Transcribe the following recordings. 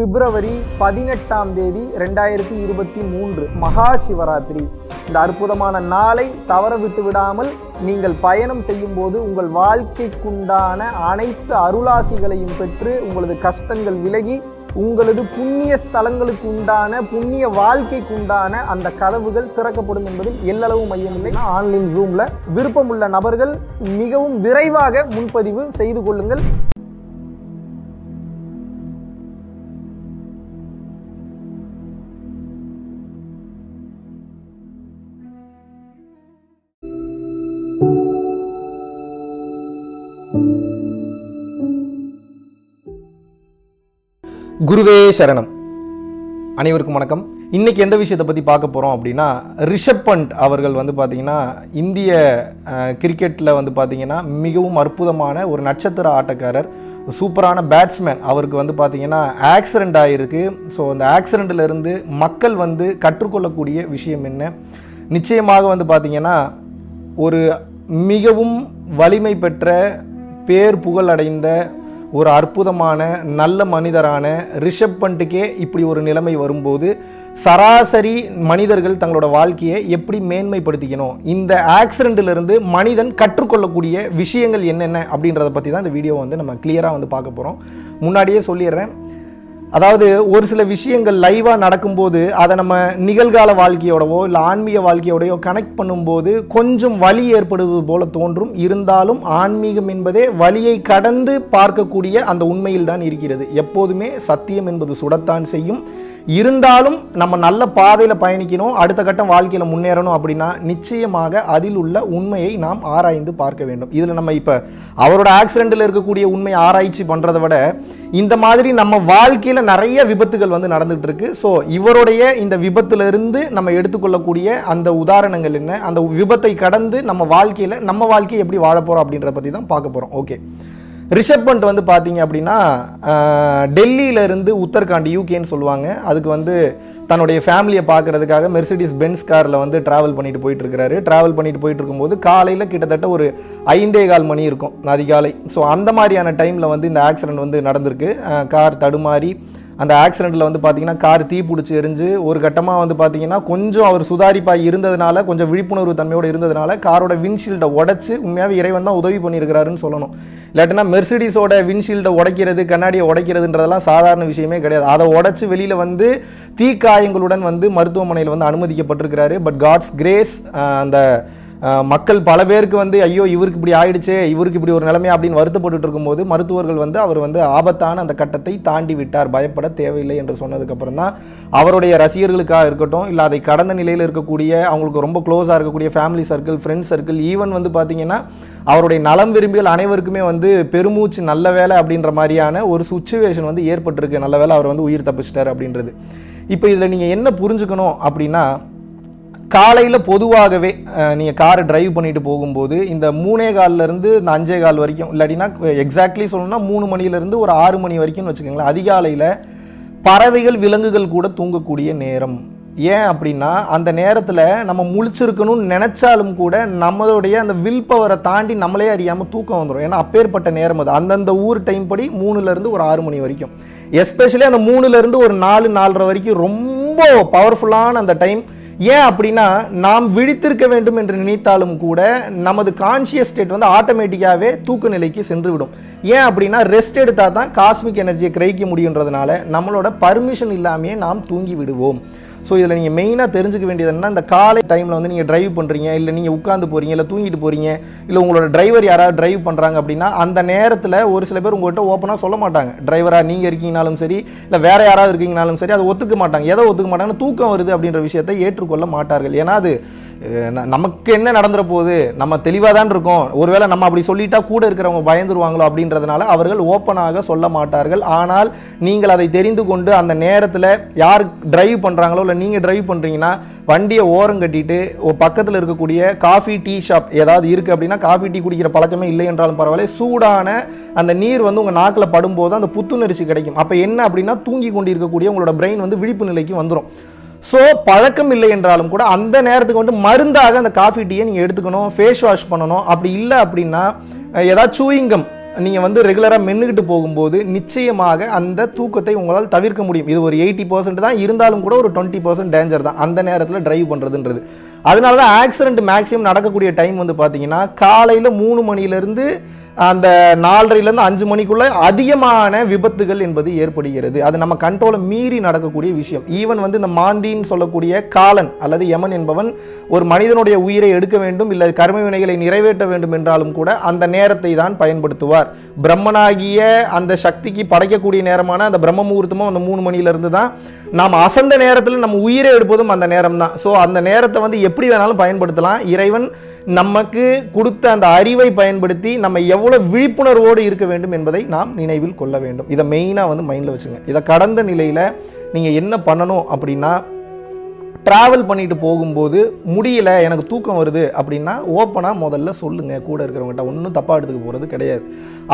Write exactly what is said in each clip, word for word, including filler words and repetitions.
பிப்ரவரி பதினெட்டாம் தேதி ரெண்டாயிரத்தி இருபத்தி மூன்று மகா சிவராத்திரி. இந்த அற்புதமான நாளை தவற விட்டு விடாமல் நீங்கள் பயணம் செய்யும் போது உங்கள் வாழ்க்கைக்குண்டான அனைத்து அருளாசிகளையும் பெற்று உங்களது கஷ்டங்கள் விலகி உங்களது புண்ணிய ஸ்தலங்களுக்கு உண்டான புண்ணிய வாழ்க்கைக்கு உண்டான அந்த கதவுகள் திறக்கப்படும் என்பதில் எல்லளவு மையமில்லை. ஆன்லைன் ஜூம்ல விருப்பமுள்ள நபர்கள் மிகவும் விரைவாக முன்பதிவு செய்து கொள்ளுங்கள். குருவே சரணம். அனைவருக்கும் வணக்கம். இன்றைக்கி எந்த விஷயத்தை பற்றி பார்க்க போகிறோம் அப்படின்னா, ரிஷப் பண்ட் அவர்கள் வந்து பார்த்திங்கன்னா இந்திய கிரிக்கெட்டில் வந்து பார்த்திங்கன்னா மிகவும் அற்புதமான ஒரு நட்சத்திர ஆட்டக்காரர், சூப்பரான பேட்ஸ்மேன். அவருக்கு வந்து பார்த்திங்கன்னா ஆக்சிடெண்ட் ஆகிருக்கு. ஸோ அந்த ஆக்சிடெண்ட்டிலிருந்து மக்கள் வந்து கற்றுக்கொள்ளக்கூடிய விஷயம் என்ன? நிச்சயமாக வந்து பார்த்திங்கன்னா ஒரு மிகவும் வலிமை பெற்ற பேர் புகழ் அடைந்த ஒரு அற்புதமான நல்ல மனிதரான ரிஷப் பண்ட்டுக்கே இப்படி ஒரு நிலைமை வரும்போது சராசரி மனிதர்கள் தங்களோட வாழ்க்கையை எப்படி மேன்மைப்படுத்திக்கணும், இந்த ஆக்சிடெண்ட்டிலிருந்து மனிதன் கற்றுக்கொள்ளக்கூடிய விஷயங்கள் என்னென்ன அப்படின்றத பற்றி தான் இந்த வீடியோ வந்து நம்ம கிளியராக வந்து பார்க்க போகிறோம். முன்னாடியே சொல்லிடுறேன், அதாவது ஒரு சில விஷயங்கள் லைவாக நடக்கும்போது அதை நம்ம நிகழ்கால வாழ்க்கையோடவோ இல்லை ஆன்மீக வாழ்க்கையோடையோ கனெக்ட் பண்ணும்போது கொஞ்சம் வலி ஏற்படுவது போல தோன்றும். இருந்தாலும் ஆன்மீகம் என்பதே வலியை கடந்து பார்க்கக்கூடிய அந்த உண்மையில்தான் இருக்கிறது. எப்போதுமே சத்தியம் என்பது சுடத்தான் செய்யும். இருந்தாலும் நம்ம நல்ல பாதையில் பயணிக்கணும், அடுத்த கட்டம் வாழ்க்கையில் முன்னேறணும் அப்படின்னா நிச்சயமாக அதில் உள்ள உண்மையை நாம் ஆராய்ந்து பார்க்க வேண்டும். இதில் நம்ம இப்போ அவரோட ஆக்சிடெண்ட்டில் இருக்கக்கூடிய உண்மையை ஆராய்ச்சி பண்ணுறதை விட இந்த மாதிரி நம்ம வாழ்க்கையில் நிறைய விபத்துகள் வந்து நடந்துகிட்டு இருக்குது. ஸோ இவருடைய இந்த விபத்துலேருந்து நம்ம எடுத்துக்கொள்ளக்கூடிய அந்த உதாரணங்கள் என்ன, அந்த விபத்தை கடந்து நம்ம வாழ்க்கையில் நம்ம வாழ்க்கையை எப்படி வாழ போகிறோம் அப்படின்றத பற்றி தான் பார்க்க போகிறோம். ஓகே, ரிஷப் பண்ட் வந்து பார்த்திங்க அப்படின்னா டெல்லியிலேருந்து உத்தரகாண்ட், யூகேன்னு சொல்லுவாங்க, அதுக்கு வந்து தன்னுடைய ஃபேமிலியை பார்க்குறதுக்காக மெர்சிடிஸ் பென்ஸ் காரில் வந்து ட்ராவல் பண்ணிட்டு போயிட்டுருக்கிறாரு. ட்ராவல் பண்ணிட்டு போயிட்டு இருக்கும்போது காலையில் கிட்டத்தட்ட ஒரு ஐந்தே கால் மணி இருக்கும், அதிகாலை. ஸோ அந்த மாதிரியான டைமில் வந்து இந்த ஆக்சிடெண்ட் வந்து நடந்திருக்கு. கார் தடுமாறி அந்த ஆக்சிடெண்ட்டில் வந்து பார்த்திங்கன்னா கார் தீ பிடிச்சி எரிஞ்சு ஒரு கட்டமாக வந்து பார்த்திங்கன்னா கொஞ்சம் அவர் சுதாரிப்பாக இருந்ததுனால, கொஞ்சம் விழிப்புணர்வு தன்மையோடு இருந்ததுனால காரோட விண்ட்ஷீல்டை உடச்சி உண்மையாகவே இறைவன் தான் உதவி பண்ணியிருக்கிறாருன்னு சொல்லணும். இல்லாட்டினா மெர்சிடிஸோட விண்ட்ஷீல்டை உடைக்கிறது, கண்ணாடியை உடைக்கிறதுன்றதெல்லாம் சாதாரண விஷயமே கிடையாது. அதை உடச்சி வெளியில் வந்து தீக்காயங்களுடன் வந்து மருத்துவமனையில் வந்து அனுமதிக்கப்பட்டிருக்கிறாரு. பட் காட்ஸ் கிரேஸ், அந்த மக்கள் பல பேருக்கு வந்து ஐயோ இவருக்கு இப்படி ஆயிடுச்சே, இவருக்கு இப்படி ஒரு நிலைமை அப்படின்னு வருத்தப்பட்டு இருக்கும்போது மருத்துவர்கள் வந்து அவர் வந்து ஆபத்தான அந்த கட்டத்தை தாண்டி விட்டார், பயப்பட தேவையில்லை என்று சொன்னதுக்கப்புறம் தான் அவருடைய ரசிகர்களுக்காக இருக்கட்டும் இல்லை அதை கடந்த நிலையில் இருக்கக்கூடிய அவங்களுக்கு ரொம்ப க்ளோஸாக இருக்கக்கூடிய family circle, friends circle, even வந்து பார்த்திங்கன்னா அவருடைய நலம் விரும்பிகள் அனைவருக்குமே வந்து பெருமூச்சு நல்ல வேலை அப்படின்ற மாதிரியான ஒரு சுச்சுவேஷன் வந்து ஏற்பட்டிருக்கு. நல்ல வேலை அவர் வந்து உயிர் தப்பிச்சிட்டார் அப்படின்றது. இப்போ இதில் நீங்கள் என்ன புரிஞ்சுக்கணும் அப்படின்னா, காலையில் பொதுவாகவே நீங்கள் காரை டிரைவ் பண்ணிட்டு போகும்போது இந்த மூணே காலிலேருந்து இந்த அஞ்சே கால் வரைக்கும், இல்லாட்டினா எக்ஸாக்ட்லி சொல்லணும்னா மூணு மணிலேருந்து ஒரு ஆறு மணி வரைக்கும்னு வச்சுக்கோங்களேன், அதிகாலையில் பறவைகள் விலங்குகள் கூட தூங்கக்கூடிய நேரம். ஏன் அப்படின்னா அந்த நேரத்தில் நம்ம முழிச்சிருக்கணும்னு நினச்சாலும் கூட நம்மளுடைய அந்த வில் பவரை தாண்டி நம்மளே அறியாமல் தூக்கம் வந்துடும். ஏன்னா அப்பேற்பட்ட நேரம் அது. அந்தந்த ஊர் டைம் படி மூணுலேருந்து ஒரு ஆறு மணி வரைக்கும், எஸ்பெஷலி அந்த மூணுலேருந்து ஒரு நாலு நாலரை வரைக்கும் ரொம்ப பவர்ஃபுல்லான அந்த டைம். ஏன் அப்படின்னா நாம் விழித்திருக்க வேண்டும் என்று நினைத்தாலும் கூட நமது கான்ஷியஸ் ஸ்டேட் வந்து ஆட்டோமேட்டிக்காகவே தூக்க நிலைக்கு சென்றுவிடும். ஏன் அப்படின்னா ரெஸ்ட் எடுத்தால் தான் காஸ்மிக் எனர்ஜியை கிரகிக்க முடியுன்றதுனால நம்மளோட பர்மிஷன் இல்லாமையே நாம் தூங்கி விடுவோம். ஸோ இதில் நீங்கள் மெயினாக தெரிஞ்சுக்க வேண்டியது என்னன்னா, இந்த காலை டைமில் வந்து நீங்கள் டிரைவ் பண்ணுறீங்க, இல்லை நீங்கள் உட்காந்து போகிறீங்க, இல்லை தூங்கிட்டு போகிறீங்க, இல்லை உங்களோட டிரைவர் யாராவது டிரைவ் பண்ணுறாங்க அப்படின்னா அந்த நேரத்தில் ஒரு சில பேர் உங்கள்கிட்ட ஓப்பனாக சொல்ல மாட்டாங்க. டிரைவராக நீங்கள் இருக்கீங்கனாலும் சரி இல்லை வேறு யாராவது இருக்கீங்கனாலும் சரி அதை ஒத்துக்க மாட்டாங்க. எதை ஒத்துக்க மாட்டாங்க? தூக்கம் வருது அப்படின்ற விஷயத்தை ஏற்றுக்கொள்ள மாட்டார்கள். ஏன்னா அது நமக்கு என்ன நடந்துற போகுது, நம்ம தெளிவாக தான் இருக்கோம், ஒருவேளை நம்ம அப்படி சொல்லிட்டா கூட இருக்கிறவங்க பயந்துருவாங்களோ அப்படின்றதுனால அவர்கள் ஓப்பனாக சொல்ல மாட்டார்கள். ஆனால் நீங்கள் அதை தெரிந்து கொண்டு அந்த நேரத்தில் யார் டிரைவ் பண்ணுறாங்களோ இல்லை நீங்கள் டிரைவ் பண்ணுறீங்கன்னா வண்டியை ஓரம் கட்டிட்டு பக்கத்தில் இருக்கக்கூடிய காஃபி டீ ஷாப் ஏதாவது இருக்குது அப்படின்னா, காஃபி டீ குடிக்கிற பழக்கமே இல்லை என்றாலும் பரவாயில்ல, சூடான அந்த நீர் வந்து உங்கள் நாக்கில் படும்போது அந்த புத்துணர்ச்சி கிடைக்கும். அப்போ என்ன அப்படின்னா தூங்கி கொண்டு இருக்கக்கூடிய உங்களோட பிரெயின் வந்து விழிப்பு நிலைக்கு வந்துடும். ஸோ பழக்கம் இல்லை என்றாலும் கூட அந்த நேரத்துக்கு வந்து மருந்தாக அந்த காஃபி டீயை நீங்கள் எடுத்துக்கணும், ஃபேஸ் வாஷ் பண்ணணும். அப்படி இல்லை அப்படின்னா ஏதாவது சூயிங்கம் நீங்கள் வந்து ரெகுலராக மென்னுக்கிட்டு போகும்போது நிச்சயமாக அந்த தூக்கத்தை உங்களால் தவிர்க்க முடியும். இது ஒரு எயிட்டி பர்சன்ட் தான் இருந்தாலும் கூட ஒரு டுவெண்ட்டி பர்சன்ட் டேஞ்சர் தான் அந்த நேரத்தில் ட்ரைவ் பண்ணுறதுன்றது. அதனால தான் ஆக்சிடென்ட் மேக்ஸிமம் நடக்கக்கூடிய டைம் வந்து பார்த்தீங்கன்னா காலையில் மூணு மணிலேருந்து அந்த நாலரைலேருந்து அஞ்சு மணிக்குள்ளே அதிகமான விபத்துகள் என்பது ஏற்படுகிறது. அது நம்ம கண்ட்ரோலை மீறி நடக்கக்கூடிய விஷயம். ஈவன் வந்து இந்த மாந்தின்னு சொல்லக்கூடிய காலன் அல்லது யமன் என்பவன் ஒரு மனிதனுடைய உயிரை எடுக்க வேண்டும் இல்லை கர்ம வினைகளை நிறைவேற்ற வேண்டும் என்றாலும் கூட அந்த நேரத்தை தான் பயன்படுத்துவார். பிரம்மனாகிய அந்த சக்திக்கு படைக்கக்கூடிய நேரமான அந்த பிரம்ம முகூர்த்தமும் அந்த மூணு மணிலேருந்து தான் நாம் அசந்த நேரத்தில் நம்ம உயிரை எடுப்பதும் அந்த நேரம் தான். ஸோ அந்த நேரத்தை வந்து எப்படி வேணாலும் பயன்படுத்தலாம். இறைவன் நமக்கு கொடுத்த அந்த அறிவை பயன்படுத்தி நம்ம எவ்வளவு விழிப்புணர்வோடு இருக்க வேண்டும் என்பதை நாம் நினைவில் கொள்ள வேண்டும். இதை மெயினாக வந்து மைண்டில் வச்சுங்க. இதை கடந்த நிலையில் நீங்கள் என்ன பண்ணணும் அப்படின்னா, ட்ராவல் பண்ணிட்டு போகும்போது முடியல எனக்கு தூக்கம் வருது அப்படின்னா ஓப்பனாக முதல்ல சொல்லுங்கள். கூட இருக்கிறவங்ககிட்ட ஒன்றும் தப்பாக எடுத்துக்க போகிறது கிடையாது.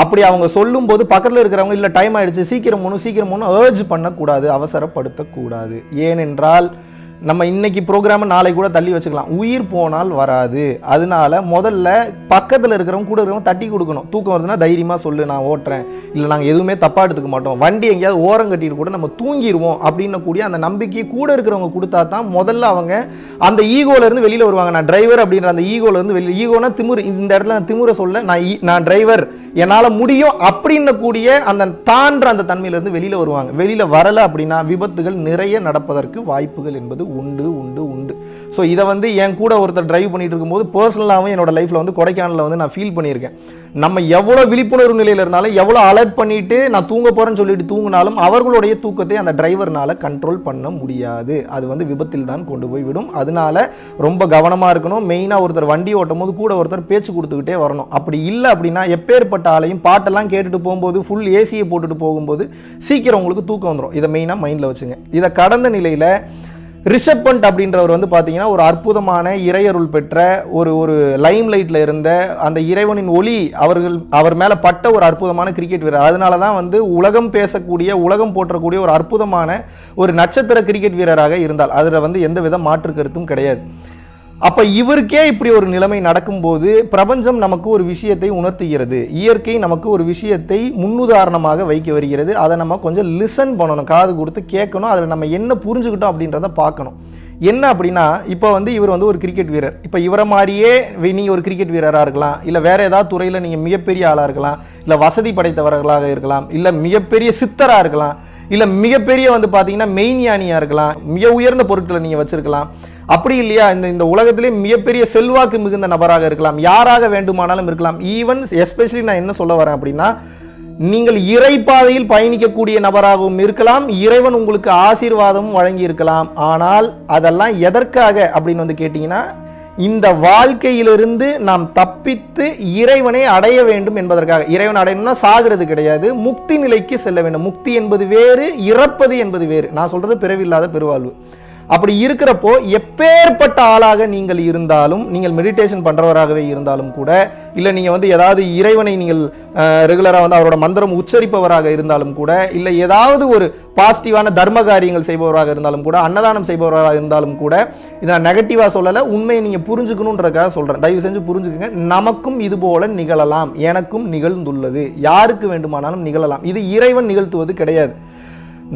அப்படி அவங்க சொல்லும்போது பக்கத்தில் இருக்கிறவங்க இல்லை டைம் ஆகிடுச்சு சீக்கிரம் ஒன்று சீக்கிரம் ஒன்று ஏர்ஜ் பண்ணக்கூடாது, அவசரப்படுத்தக்கூடாது. ஏனென்றால் நம்ம இன்றைக்கி ப்ரோக்ராமை நாளை கூட தள்ளி வச்சுக்கலாம், உயிர் போனால் வராது. அதனால முதல்ல பக்கத்தில் இருக்கிறவங்க கூட இருக்கிறவங்க தட்டி கொடுக்கணும். தூக்கம் வருதுன்னா தைரியமாக சொல்லு, நான் ஓட்டுறேன், இல்லை நாங்கள் எதுவுமே தப்பாக எடுத்துக்க மாட்டோம், வண்டி எங்கேயாவது ஓரம் கட்டிட்டு கூட நம்ம தூங்கிடுவோம் அப்படின்னு கூடிய அந்த நம்பிக்கையை கூட இருக்கிறவங்க கொடுத்தா தான் முதல்ல அவங்க அந்த ஈகோலேருந்து வெளியில் வருவாங்க. நான் டிரைவர் அப்படின்ற அந்த ஈகோலேருந்து வெளியில், ஈகோனா திமிரு, இந்த இடத்துல நான் திமிரை சொல்ல, நான் நான் டிரைவர் என்னால் முடியும் அப்படின்னு கூடிய அந்த தான்ற அந்த தன்மையிலேருந்து வெளியில் வருவாங்க. வெளியில் வரலை அப்படின்னா விபத்துகள் நிறைய நடப்பதற்கு வாய்ப்புகள் என்பது உண்டு உண்டு உண்டு ஸோ இதை வந்து என் கூட ஒருத்தர் டிரைவ் பண்ணிட்டு இருக்கும்போது பர்சனலாகவும் என்னோட லைஃப்பில் வந்து கொடைக்கானலில் வந்து நான் ஃபீல் பண்ணியிருக்கேன். நம்ம எவ்வளோ விழிப்புணர்வு நிலையில் இருந்தாலும் எவ்வளோ அலர்ட் பண்ணிட்டு நான் தூங்க போகிறேன்னு சொல்லிட்டு தூங்கினாலும் அவர்களுடைய தூக்கத்தை அந்த டிரைவர்னால் கண்ட்ரோல் பண்ண முடியாது. அது வந்து விபத்தில் தான் கொண்டு போய் விடும். அதனால ரொம்ப கவனமாக இருக்கணும். மெயினாக ஒருத்தர் வண்டி ஓட்டும் போது கூட ஒருத்தர் பேச்சு கொடுத்துக்கிட்டே வரணும். அப்படி இல்லை அப்படின்னா எப்பேற்பட்ட ஆளையும் பாட்டெல்லாம் கேட்டுட்டு போகும்போது ஃபுல் ஏசியை போட்டுட்டு போகும்போது சீக்கிரம் உங்களுக்கு தூக்கம் வந்துடும். இதை மெயினாக மைண்டில் வச்சுங்க. இதை கடந்த நிலையில் ரிஷப் பண்ட் அப்படின்றவர் வந்து பார்த்தீங்கன்னா ஒரு அற்புதமான இறையருள் பெற்ற ஒரு ஒரு லைம் லைட்டில் இருந்த அந்த இறைவனின் ஒளி அவர்கள் அவர் மேலே பட்ட ஒரு அற்புதமான கிரிக்கெட் வீரர். அதனால தான் வந்து உலகம் பேசக்கூடிய உலகம் போற்றக்கூடிய ஒரு அற்புதமான ஒரு நட்சத்திர கிரிக்கெட் வீரராக இருந்தால் அதில் வந்து எந்தவித மாற்று கருத்தும் கிடையாது. அப்போ இவருக்கே இப்படி ஒரு நிலைமை நடக்கும்போது பிரபஞ்சம் நமக்கு ஒரு விஷயத்தை உணர்த்துகிறது, இயற்கை நமக்கு ஒரு விஷயத்தை முன்னுதாரணமாக வைக்க வருகிறது. அதை நம்ம கொஞ்சம் லிசன் பண்ணணும், காது கொடுத்து கேட்கணும். அதில் நம்ம என்ன புரிஞ்சுக்கிட்டோம் அப்படின்றத பார்க்கணும். என்ன அப்படின்னா, இப்போ வந்து இவர் வந்து ஒரு கிரிக்கெட் வீரர். இப்போ இவரை மாதிரியே நீங்கள் ஒரு கிரிக்கெட் வீரராக இருக்கலாம், இல்லை வேறு ஏதாவது துறையில் நீங்கள் மிகப்பெரிய ஆளாக இருக்கலாம், இல்லை வசதி படைத்தவர்களாக இருக்கலாம், இல்லை மிகப்பெரிய சித்தராக இருக்கலாம், இல்லை மிகப்பெரிய வந்து பார்த்தீங்கன்னா மெய்ஞானியாக இருக்கலாம், மிக உயர்ந்த பொருட்களை நீங்கள் வச்சுருக்கலாம், அப்படி இல்லையா இந்த இந்த உலகத்திலே மிகப்பெரிய செல்வாக்கு மிகுந்த நபராக இருக்கலாம், யாராக வேண்டுமானாலும் இருக்கலாம். ஈவன் எஸ்பெஷலி நான் என்ன சொல்ல வரேன் அப்படின்னா, நீங்கள் இறைப்பாதையில் பயணிக்கக்கூடிய நபராகவும் இருக்கலாம், இறைவன் உங்களுக்கு ஆசீர்வாதமும் வழங்கி இருக்கலாம். ஆனால் அதெல்லாம் எதற்காக அப்படின்னு வந்து கேட்டிங்கன்னா, இந்த வாழ்க்கையிலிருந்து நாம் தப்பித்து இறைவனை அடைய வேண்டும் என்பதற்காக. இறைவன் அடையணும்னா சாகிறது கிடையாது, முக்தி நிலைக்கு செல்ல வேண்டும். முக்தி என்பது வேறு, இறப்பது என்பது வேறு. நான் சொல்கிறது பிறவில்லாத பெருவாழ்வு. அப்படி இருக்கிறப்போ எப்பேற்பட்ட ஆளாக நீங்கள் இருந்தாலும், நீங்கள் மெடிடேஷன் பண்ணுறவராகவே இருந்தாலும் கூட, இல்லை நீங்கள் வந்து ஏதாவது இறைவனை நீங்கள் ரெகுலராக வந்து அவரோட மந்திரம் உச்சரிப்பவராக இருந்தாலும் கூட, இல்லை ஏதாவது ஒரு பாசிட்டிவான தர்ம காரியங்கள் செய்பவராக இருந்தாலும் கூட, அன்னதானம் செய்பவராக இருந்தாலும் கூட, இதை நான் நெகட்டிவாக சொல்லலை, உண்மையை நீங்கள் புரிஞ்சுக்கணுன்றதுக்காக சொல்கிறேன். தயவு செஞ்சு புரிஞ்சுக்கங்க. நமக்கும் இது போல நிகழலாம், எனக்கும் நிகழ்ந்துள்ளது, யாருக்கு வேண்டுமானாலும் நிகழலாம். இது இறைவன் நிகழ்த்துவது கிடையாது.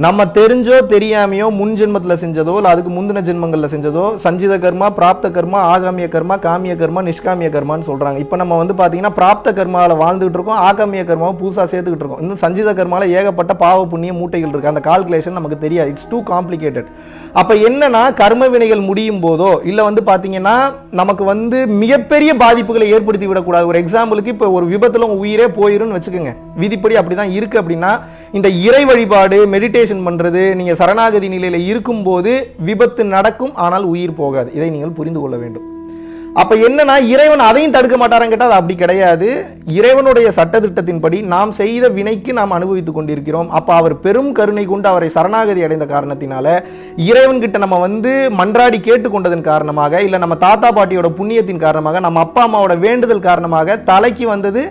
நம்ம தெரிஞ்சோ தெரியாமையோ முன் ஜென்மத்தில் செஞ்சதோ இல்லை அதுக்கு முந்தின ஜென்மங்களில் செஞ்சதோ, சஞ்சித கர்மா, பிராப்த கர்மா, ஆகாமிய கர்மா, காமிய கர்மா, நிஷ்காமிய கர்மான்னு சொல்கிறாங்க. இப்போ நம்ம வந்து பார்த்தீங்கன்னா பிராப்த கர்மாவில் வாழ்ந்துகிட்டு இருக்கோம், ஆகாமிய கர்மாவை புதுசாக சேர்த்துக்கிட்டு இருக்கோம். இன்னும் சஞ்சித கர்மாவில் ஏகப்பட்ட பாவ புண்ணிய மூட்டைகள் இருக்குது. அந்த கால்குலேஷன் நமக்கு தெரியாது, இட்ஸ் டூ காம்ப்ளிகேட்டட். அப்போ என்னன்னா, கர்ம வினைகள் முடியும் போதோ இல்லை வந்து பார்த்தீங்கன்னா நமக்கு வந்து மிகப்பெரிய பாதிப்புகளை ஏற்படுத்தி விடக்கூடாது. ஒரு எக்ஸாம்பிளுக்கு இப்போ ஒரு விபத்தில் உங்கள் உயிரே போயிருன்னு வச்சுக்கோங்க, விதிப்படி அப்படி தான் இருக்குது அப்படின்னா, இந்த இறை வழிபாடு மெடிடேஷன் பண்றது நீங்க சரணாகதி நிலையில இருக்கும் போது விபத்து நடக்கும், ஆனால் உயிர் போகாது. இதை நீங்கள் புரிந்து கொள்ள வேண்டும். அப்ப என்னன்னா, இறைவன் அதையும் தடுக்க மாட்டாரன்னு கேட்டால் அது அப்படி கிடையாது. இறைவனுடைய சட்டத்திட்டத்தின்படி நாம் செய்த வினைக்கு நாம் அனுபவித்துக் கொண்டிருக்கிறோம். அப்ப அவர் பெரும் கருணை கொண்டு அவரை சரணாகதி அடைந்த காரணத்தினால, இறைவன்கிட்ட நம்ம வந்து மன்றாடி கேட்டுக்கொண்டதன் காரணமாக, இல்லை நம்ம தாத்தா பாட்டியோட புண்ணியத்தின் காரணமாக, நம்ம அப்பா அம்மாவோட வேண்டுதல் காரணமாக தலைக்கு வந்தது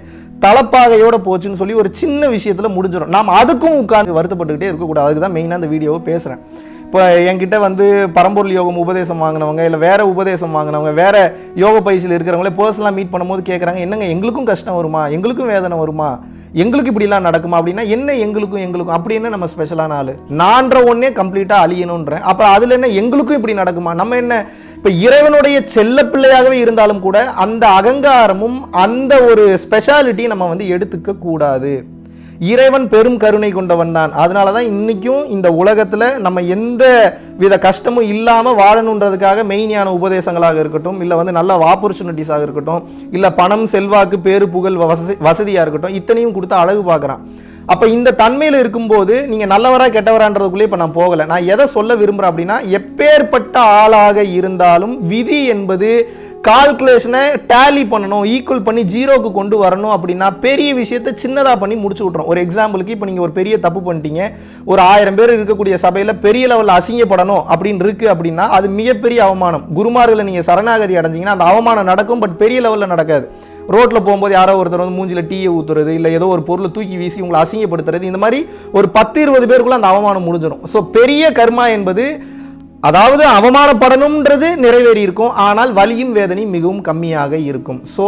தலப்பாகையோட போச்சுன்னு சொல்லி ஒரு சின்ன விஷயத்தில் முடிஞ்சிடும். நாம் அதுக்கும் உட்கார்ந்து வருத்தப்பட்டுக்கிட்டே இருக்கக்கூடாது. அதுக்கு தான் மெயினாக இந்த வீடியோவை பேசுகிறேன். இப்போ என்கிட்ட வந்து பரம்பொருள் யோகம் உபதேசம் வாங்கினவங்க, இல்லை வேறு உபதேசம் வாங்கினவங்க, வேறு யோக பயிற்சியில் இருக்கிறவங்களே பர்சனலாக மீட் பண்ணும்போது கேட்குறாங்க, என்னங்க எங்களுக்கும் கஷ்டம் வருமா, எங்களுக்கும் வேதனை வருமா, எங்களுக்கு இப்படிலாம் நடக்குமா அப்படினா என்ன எங்களுக்கும் எங்களுக்கும் அப்படி என்ன நம்ம ஸ்பெஷலான ஆளு நான்ற ஒண்ணே கம்ப்ளீட்டா அழியணும்ன்றேன். அப்ப அதுல என்ன எங்களுக்கும் இப்படி நடக்குமா? நம்ம என்ன இப்ப இறைவனுடைய செல்ல பிள்ளையாகவே இருந்தாலும் கூட அந்த அகங்காரமும் அந்த ஒரு ஸ்பெஷாலிட்டி நம்ம வந்து எடுத்துக்க கூடாது. இறைவன் பெரும் கருணை கொண்டவன் தான். அதனால தான் இன்னைக்கும் இந்த உலகத்தில் நம்ம எந்த வித கஷ்டமும் இல்லாமல் வாழணுன்றதுக்காக மெயினான உபதேசங்களாக இருக்கட்டும், இல்லை வந்து நல்ல ஆப்பர்ச்சுனிட்டிஸாக இருக்கட்டும், இல்லை பணம் செல்வாக்கு பேரு புகழ் வசதி வசதியாக இருக்கட்டும், இத்தனையும் கொடுத்து அழகு பார்க்குறான். அப்போ இந்த தன்மையில் இருக்கும்போது நீங்கள் நல்லவரா கெட்டவரான்றதுக்குள்ளே இப்போ நான் போகலை. நான் எதை சொல்ல விரும்புகிறேன் அப்படின்னா, எப்பேற்பட்ட ஆளாக இருந்தாலும் விதி என்பது கால்குலேஷனை டேலி பண்ணணும், ஈக்குவல் பண்ணி ஜீரோவுக்கு கொண்டு வரணும். அப்படின்னா பெரிய விஷயத்தை சின்னதாக பண்ணி முடிச்சு விட்றோம். ஒரு எக்ஸாம்பிளுக்கு இப்போ நீங்கள் ஒரு பெரிய தப்பு பண்ணிட்டீங்க, ஒரு ஆயிரம் பேர் இருக்கக்கூடிய சபையில் பெரிய லெவலில் அசிங்கப்படணும் அப்படின்னு இருக்குது அப்படின்னா அது மிகப்பெரிய அவமானம். குருமார்களை நீங்கள் சரணாகதி அடைஞ்சிங்கன்னா அந்த அவமானம் நடக்கும், பட் பெரிய லெவலில் நடக்காது. ரோட்டில் போகும்போது யாரோ ஒருத்தர் வந்து மூஞ்சில் டீயை ஊற்றுறது, இல்லை ஏதோ ஒரு பொருளை தூக்கி வீசி உங்களை அசிங்கப்படுத்துறது, இந்த மாதிரி ஒரு பத்து இருபது பேருக்குள்ளே அந்த அவமானம் முடிஞ்சிடும். ஸோ பெரிய கர்மா என்பது அதாவது அவமானப்படணும்ன்றது நிறைவேறி இருக்கும், ஆனால் வலியும் வேதனையும் மிகவும் கம்மியாக இருக்கும். ஸோ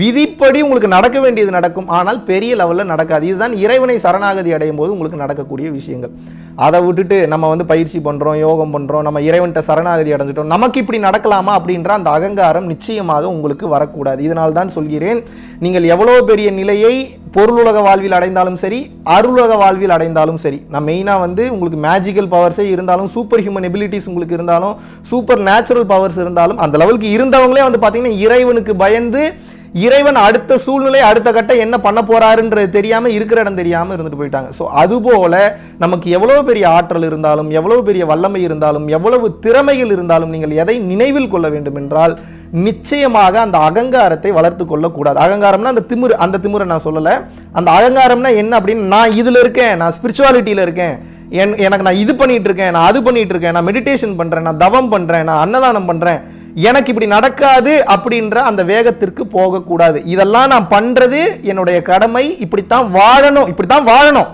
விதிப்படி உங்களுக்கு நடக்க வேண்டியது நடக்கும், ஆனால் பெரிய லெவலில் நடக்காது. இதுதான் இறைவனை சரணாகதி அடையும் போது உங்களுக்கு நடக்கக்கூடிய விஷயங்கள். அதை விட்டுட்டு நம்ம வந்து பயிற்சி பண்ணுறோம், யோகம் பண்ணுறோம், நம்ம இறைவன்கிட்ட சரணாகதி அடைஞ்சிட்டோம், நமக்கு இப்படி நடக்கலாமா அப்படின்ற அந்த அகங்காரம் நிச்சயமாக உங்களுக்கு வரக்கூடாது. இதனால் தான் சொல்கிறேன், நீங்கள் எவ்வளோ பெரிய நிலையை பொருளுலக வாழ்வில் அடைந்தாலும் சரி, அருளுலக வாழ்வில் அடைந்தாலும் சரி, நான் மெயினாக வந்து உங்களுக்கு மேஜிக்கல் பவர்ஸே இருந்தாலும், சூப்பர் ஹியூமன் எபிலிட்டிஸ் உங்களுக்கு இருந்தாலும், சூப்பர் நேச்சுரல் பவர்ஸ் இருந்தாலும், அந்த லெவலுக்கு இருந்தவங்களே வந்து பார்த்தீங்கன்னா இறைவனுக்கு பயந்து இறைவன் அடுத்த சூழ்நிலை அடுத்த கட்ட என்ன பண்ண போறாருன்றது தெரியாமல் இருக்கிற இடம் தெரியாமல் இருந்துட்டு போயிட்டாங்க. ஸோ அதுபோல் நமக்கு எவ்வளோ பெரிய ஆற்றல் இருந்தாலும், எவ்வளோ பெரிய வல்லமை இருந்தாலும், எவ்வளவு திறமைகள் இருந்தாலும், நீங்கள் எதை நினைவில் கொள்ள வேண்டும் என்றால் நிச்சயமாக அந்த அகங்காரத்தை வளர்த்து கொள்ளக்கூடாது. அகங்காரம்னா அந்த திமிரு, அந்த திமிரை நான் சொல்லலை. அந்த அகங்காரம்னா என்ன அப்படின்னு, நான் இதில் இருக்கேன், நான் ஸ்பிரிச்சுவாலிட்டியில் இருக்கேன், என் எனக்கு நான் இது பண்ணிகிட்டு இருக்கேன், நான் அது பண்ணிகிட்டு இருக்கேன், நான் மெடிடேஷன் பண்ணுறேன், நான் தவம் பண்ணுறேன், நான் அன்னதானம் பண்ணுறேன், எனக்கு இப்படி நடக்காது அப்படின்ற அந்த வேகத்திற்கு போகக்கூடாது. இதெல்லாம் நான் பண்ணுறது என்னுடைய கடமை, இப்படித்தான் வாழணும், இப்படித்தான் வாழணும்,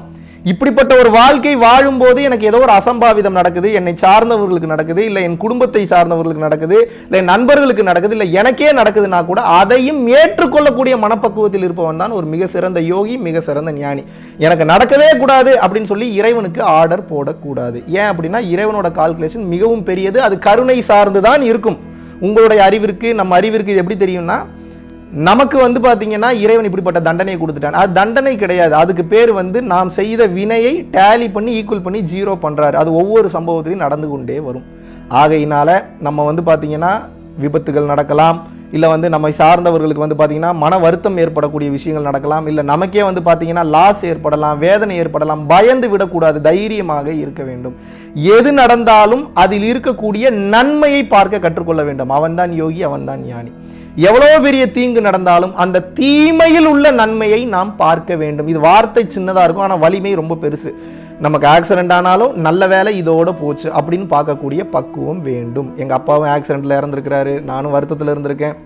இப்படிப்பட்ட ஒரு வாழ்க்கை வாழும்போது எனக்கு ஏதோ ஒரு அசம்பாவிதம் நடக்குது, என்னை சார்ந்தவர்களுக்கு நடக்குது, இல்லை என் குடும்பத்தை சார்ந்தவர்களுக்கு நடக்குது, இல்லை என் நண்பர்களுக்கு நடக்குது, இல்லை எனக்கே நடக்குதுன்னா கூட அதையும் ஏற்றுக்கொள்ளக்கூடிய மனப்பக்குவத்தில் இருப்பவன் தான் ஒரு மிக சிறந்த யோகி, மிக சிறந்த ஞானி. எனக்கு நடக்கவே கூடாது அப்படின்னு சொல்லி இறைவனுக்கு ஆர்டர் போடக்கூடாது. ஏன் அப்படின்னா இறைவனோட கால்குலேஷன் மிகவும் பெரியது, அது கருணை சார்ந்து தான் இருக்கும். உங்களுடைய அறிவிற்கு நம்ம அறிவிற்கு இது எப்படி தெரியும்னா, நமக்கு வந்து பார்த்தீங்கன்னா இறைவன் இப்படிப்பட்ட தண்டனையை கொடுத்துட்டான், அது தண்டனை கிடையாது, அதுக்கு பேர் வந்து நாம் செய்த வினையை டேலி பண்ணி ஈக்குவல் பண்ணி ஜீரோ பண்ணுறாரு. அது ஒவ்வொரு சம்பவத்திலையும் நடந்து கொண்டே வரும். ஆகையினால் நம்ம வந்து பார்த்திங்கன்னா விபத்துகள் நடக்கலாம், இல்லை வந்து நம்மை சார்ந்தவர்களுக்கு வந்து பார்த்திங்கன்னா மன வருத்தம் ஏற்படக்கூடிய விஷயங்கள் நடக்கலாம், இல்லை நமக்கே வந்து பார்த்திங்கன்னா லாஸ் ஏற்படலாம், வேதனை ஏற்படலாம், பயந்து விடக்கூடாது, தைரியமாக இருக்க வேண்டும். எது நடந்தாலும் அதில் இருக்கக்கூடிய நன்மையை பார்க்க கற்றுக்கொள்ள வேண்டும். அவன்தான் யோகி, அவன்தான் ஞானி. எவ்வளோ பெரிய தீங்கு நடந்தாலும் அந்த தீமையில் உள்ள நன்மையை நாம் பார்க்க வேண்டும். இது வார்த்தை சின்னதாக இருக்கும், ஆனால் வலிமை ரொம்ப பெருசு. நமக்கு ஆக்சிடென்ட் ஆனாலும் நல்ல வேலை இதோட போச்சு அப்படின்னு பார்க்கக்கூடிய பக்குவம் வேண்டும். எங்கள் அப்பாவும் ஆக்சிடெண்ட்டில் இறந்துருக்கிறாரு, நானும் வருத்தத்தில் இருந்திருக்கேன்.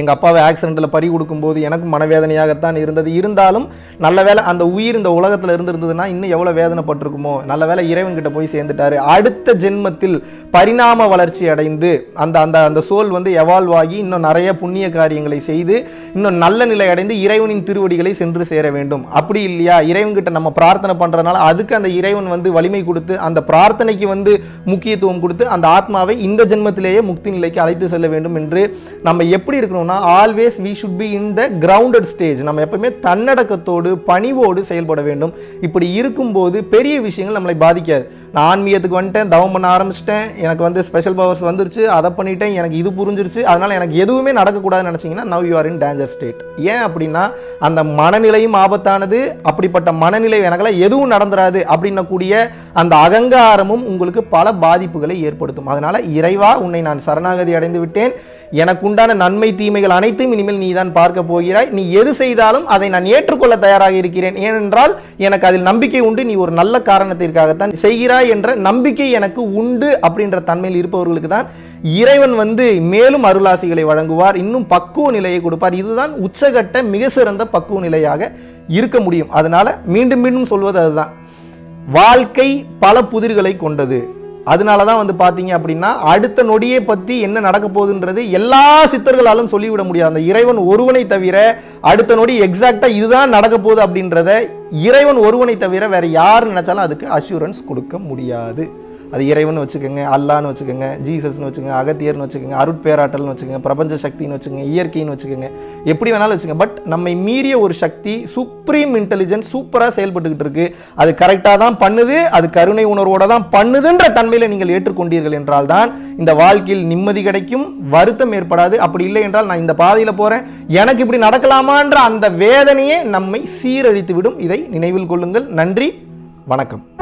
எங்கள் அப்பாவை ஆக்சிடெண்ட்டில் பறி கொடுக்கும்போது எனக்கும் மனவேதனையாகத்தான் இருந்தது. இருந்தாலும் நல்ல வேலை அந்த உயிர் இந்த உலகத்தில் இருந்துருந்ததுன்னா இன்னும் எவ்வளோ வேதனைப்பட்டிருக்குமோ. நல்ல வேலை இறைவன்கிட்ட போய் சேர்ந்துட்டாரு. அடுத்த ஜென்மத்தில் பரிணாம வளர்ச்சி அடைந்து அந்த அந்த அந்த சோல் வந்து எவால்வ் ஆகி இன்னும் நிறைய புண்ணிய காரியங்களை செய்து இன்னும் நல்ல நிலை அடைந்து இறைவனின் திருவடிகளை சென்று சேர வேண்டும். அப்படி இல்லையா இறைவன்கிட்ட நம்ம பிரார்த்தனை பண்ணுறதுனால அதுக்கு அந்த இறைவன் வந்து வலிமை கொடுத்து அந்த பிரார்த்தனைக்கு வந்து முக்கியத்துவம் கொடுத்து அந்த ஆத்மாவை இந்த ஜென்மத்திலேயே முக்தி நிலைக்கு அழைத்து செல்ல வேண்டும் என்று நம்ம எப்படி இருக்கணும்? Always we should be in the grounded stage. நம்ம எப்பவுமே தன்னடக்கத்தோடு பணிவோடு செயல்பட வேண்டும். இப்படி இருக்கும்போது பெரிய விஷயங்கள் நம்மளை பாதிக்காது. நான் ஆன்மீகத்துக்கு வந்துட்டேன், தவம் பண்ண ஆரம்பிச்சிட்டேன், எனக்கு வந்து ஸ்பெஷல் பவர்ஸ் வந்துருச்சு, அதை பண்ணிட்டேன், எனக்கு இது புரிஞ்சிருச்சு, அதனால் எனக்கு எதுவுமே நடக்கக்கூடாதுன்னு நினச்சிங்கன்னா now you are in danger state. ஏன் அப்படின்னா அந்த மனநிலையும் ஆபத்தானது. அப்படிப்பட்ட மனநிலை எனக்குலாம் எதுவும் நடந்துராது அப்படின்னக்கூடிய அந்த அகங்காரமும் உங்களுக்கு பல பாதிப்புகளை ஏற்படுத்தும். அதனால் இறைவா உன்னை நான் சரணாகதி அடைந்து விட்டேன், எனக்கு உண்டான நன்மை தீமைகள் அனைத்தும் இனிமேல் நீ தான் பார்க்க போகிறாய், நீ எது செய்தாலும் அதை நான் ஏற்றுக்கொள்ள தயாராக இருக்கிறேன், ஏனென்றால் எனக்கு அதில் நம்பிக்கை உண்டு, நீ ஒரு நல்ல காரணத்திற்காகத்தான் செய்கிறாய் என்ற நம்பிக்கை எனக்கு உண்டு. அப்படின்ற தன்மையில் இருப்பவர்களுக்கு தான் இறைவன் வந்து மேலும் அருளாசிகளை வழங்குவார், இன்னும் பக்குவ நிலையை கொடுப்பார். இதுதான் உச்சகட்ட மிக சிறந்த பக்குவ நிலையாக இருக்க முடியும். அதனால மீண்டும் மீண்டும் சொல்வது அதுதான், வாழ்க்கை பல புதிர்களை கொண்டது, அதனால தான் வந்து பாத்தீங்க அப்படினா அடுத்த நொடியே பத்தி என்ன நடக்க போகுதுன்றது எல்லா சித்தர்களாலும் சொல்லி விட முடியாது. அந்த இறைவன் ஒருவனை தவிர அடுத்த நொடி எக்ஸாக்ட்டா இதுதான் நடக்க போகுது அப்படின்றதை இறைவன் ஒருவனை தவிர வேற யார் நினைச்சாலும் அதுக்கு அஷூரன்ஸ் கொடுக்க முடியாது. அது இறைவன் வச்சுக்கோங்க, அல்லாஹ்னு வச்சுக்கோங்க, ஜீசஸ்னு வச்சுக்கோங்க, அகத்தியர்னு வச்சுக்கோங்க, அருட்பேராட்டல்னு வச்சுக்கோங்க, பிரபஞ்ச சக்தின்னு வச்சுக்கோங்க, இயற்கைன்னு வச்சுக்கோங்க, எப்படி வேணாலும் வச்சுக்கோங்க. பட் நம்மை மீறிய ஒரு சக்தி சுப்ரீம் இன்டெலிஜென்ஸ் சூப்பராக செயல்பட்டுக்கிட்டு இருக்கு. அது கரெக்டாக தான் பண்ணுது, அது கருணை உணர்வோட தான் பண்ணுதுன்ற தன்மையில் நீங்கள் ஏற்றுக்கொண்டீர்கள் என்றால் தான் இந்த வாழ்க்கையில் நிம்மதி கிடைக்கும், வருத்தம் ஏற்படாது. அப்படி இல்லை என்றால் நான் இந்த பாதையில் போகிறேன், எனக்கு இப்படி நடக்கலாமான்ற அந்த வேதனையே நம்மை சீரழித்து விடும். இதை நினைவில் கொள்ளுங்கள். நன்றி, வணக்கம்.